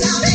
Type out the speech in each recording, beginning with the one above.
Salvador.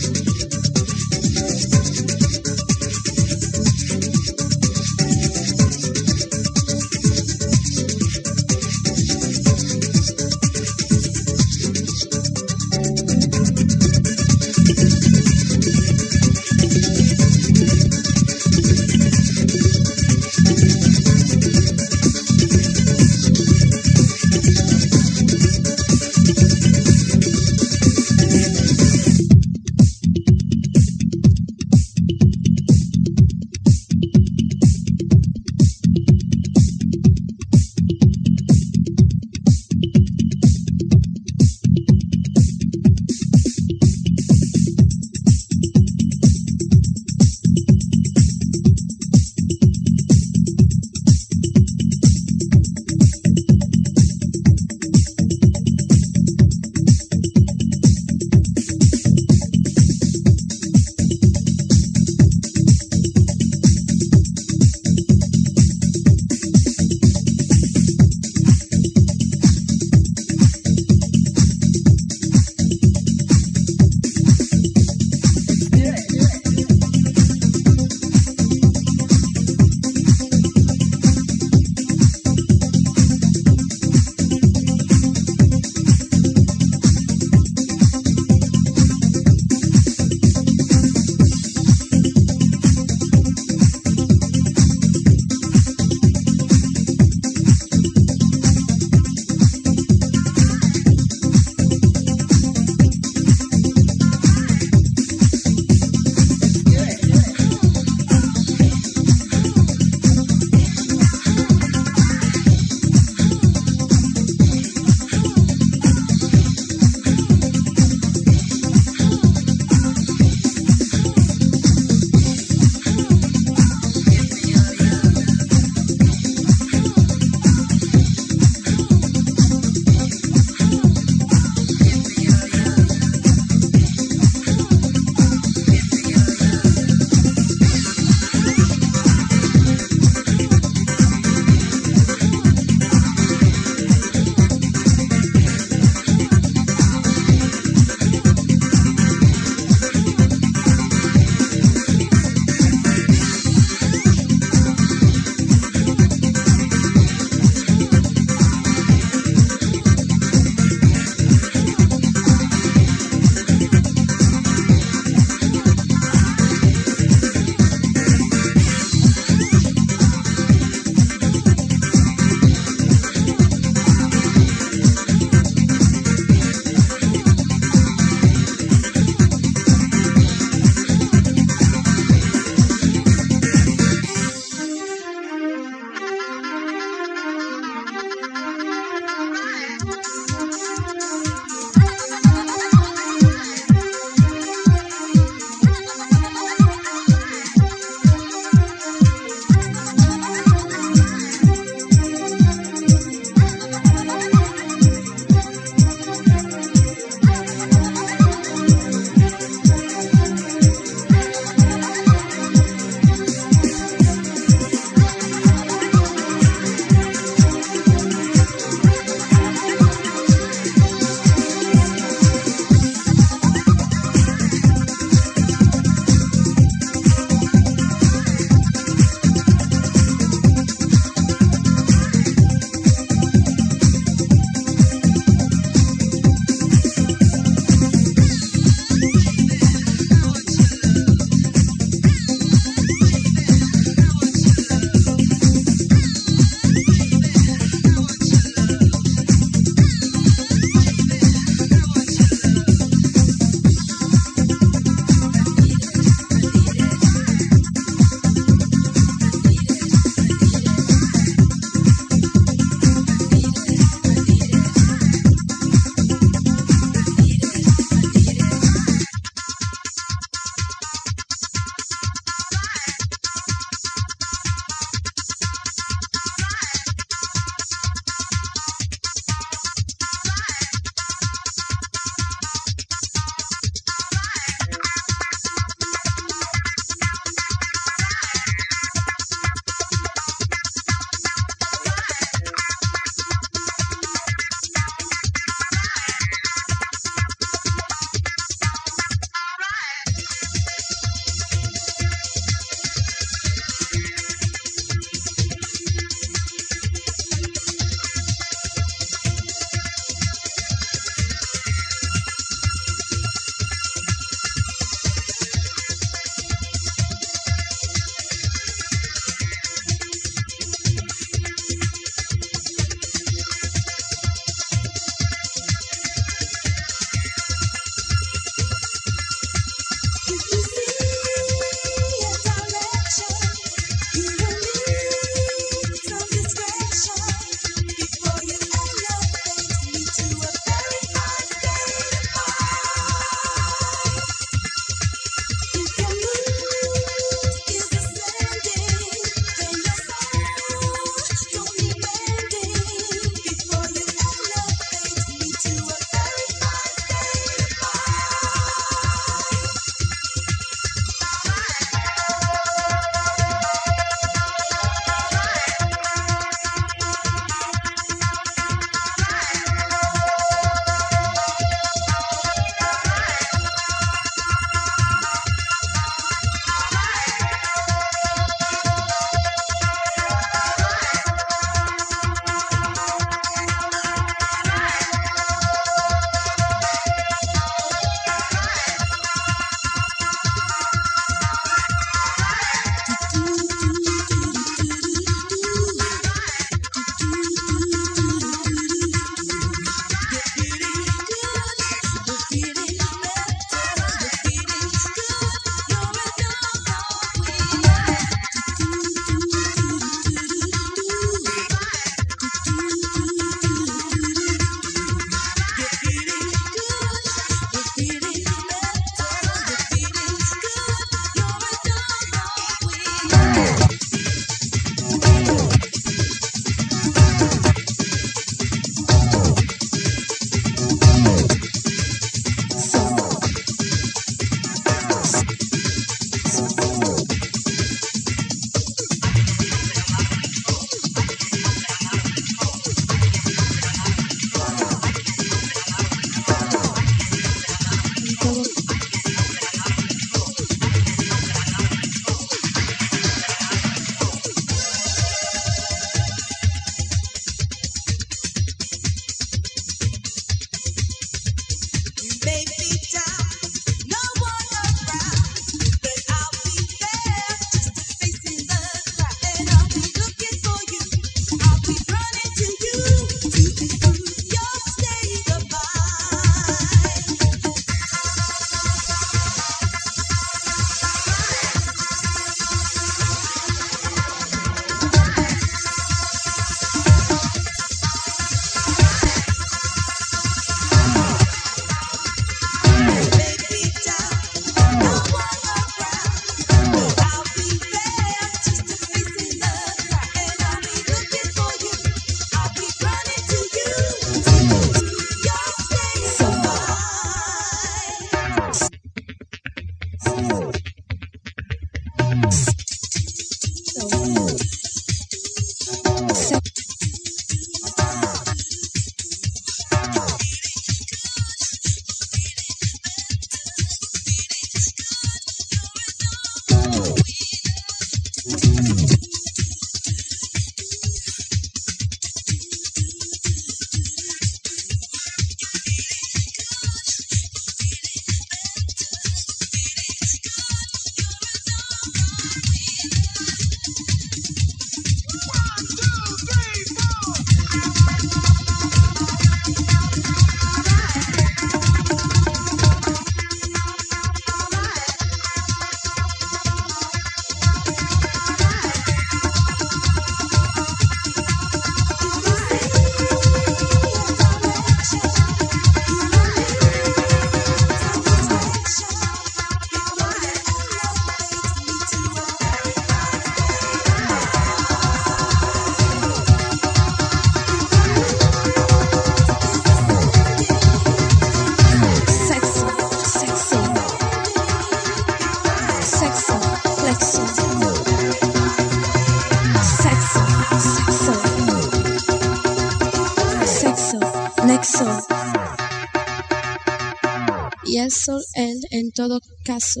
Y el sol él en todo caso.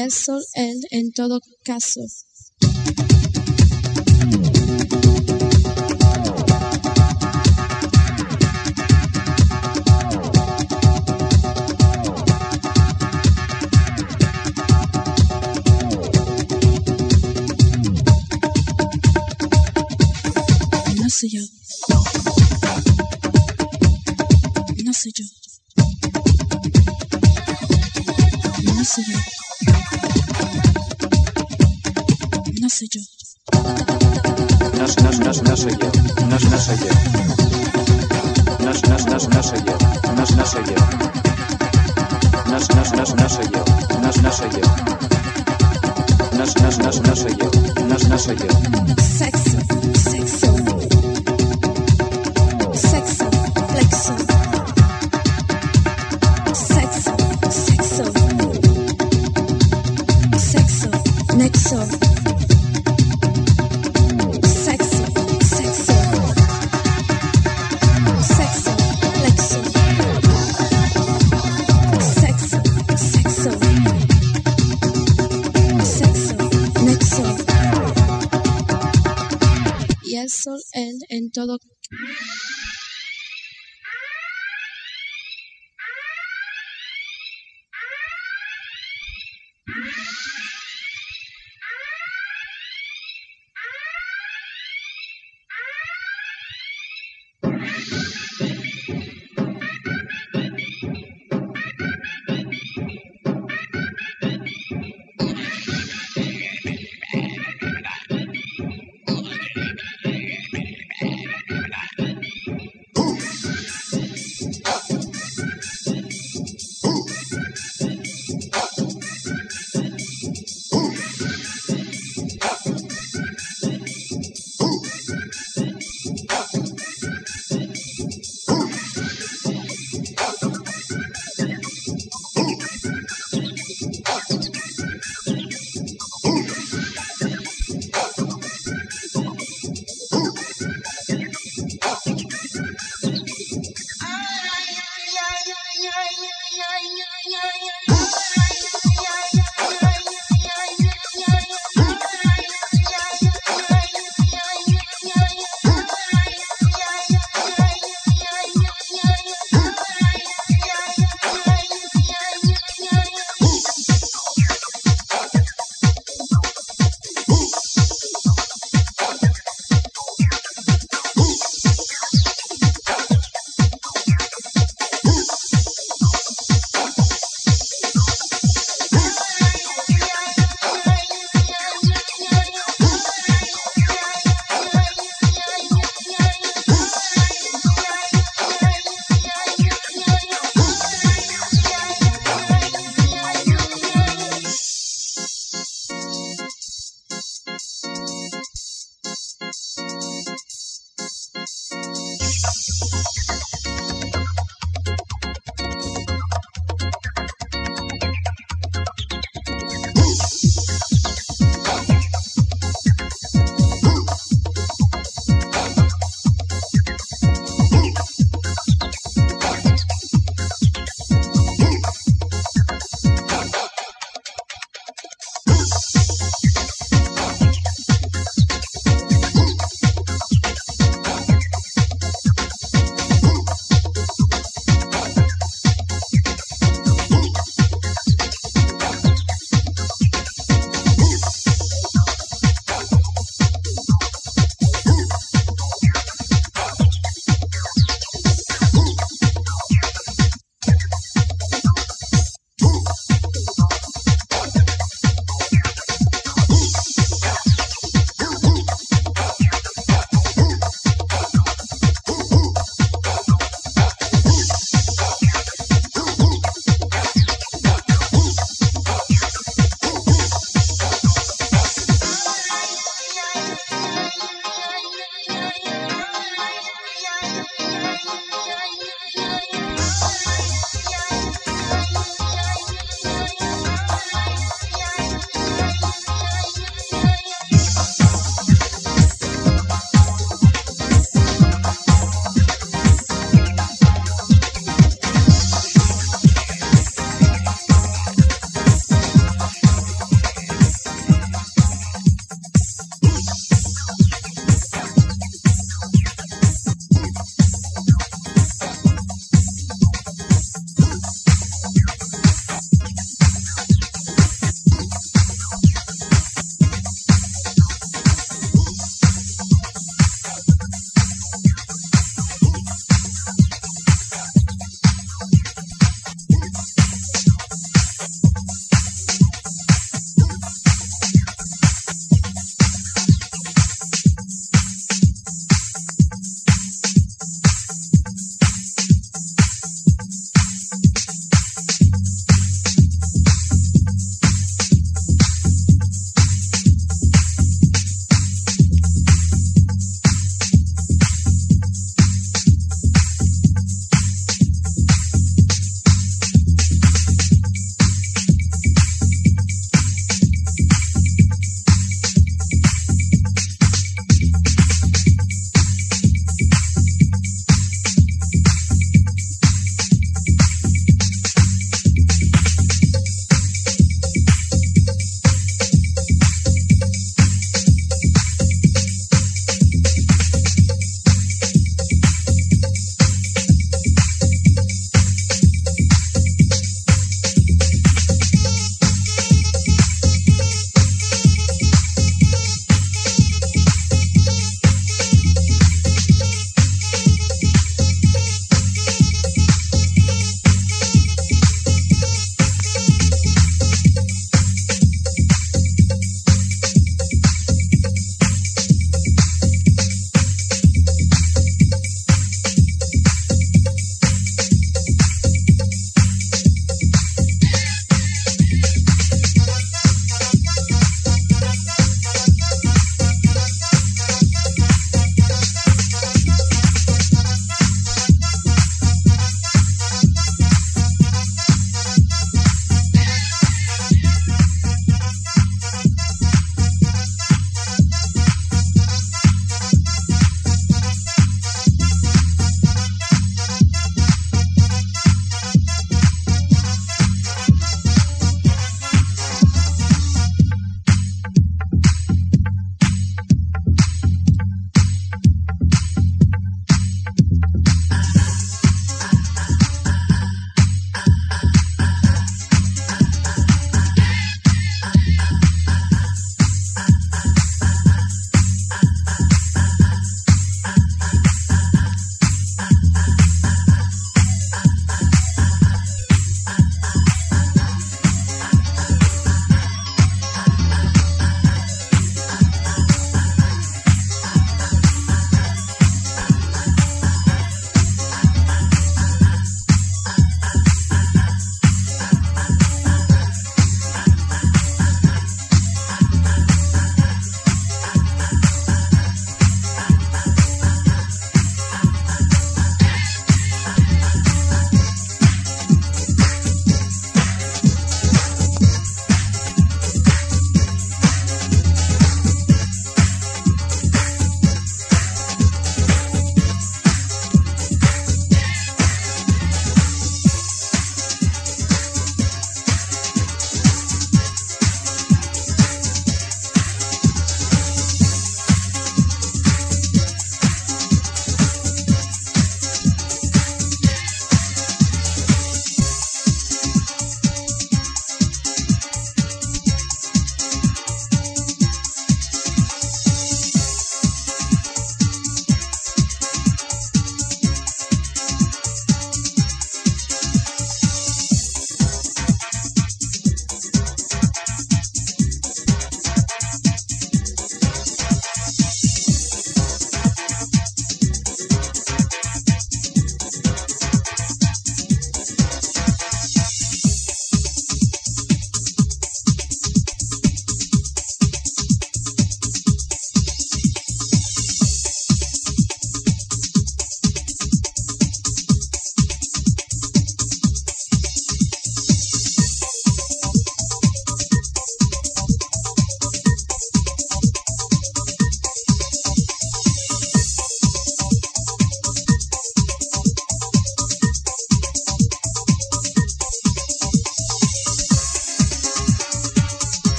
El sol, él, en todo caso. No soy yo. No soy yo. No soy yo. No soy yo. No soy yo. No soy yo. No soy yo. No soy yo. No soy yo. No soy yo. No soy yo. No soy yo. Sexo, sexo. Sexo, flexo. Sexo, sexo. Sexo, nexo. El sol, él, en todo.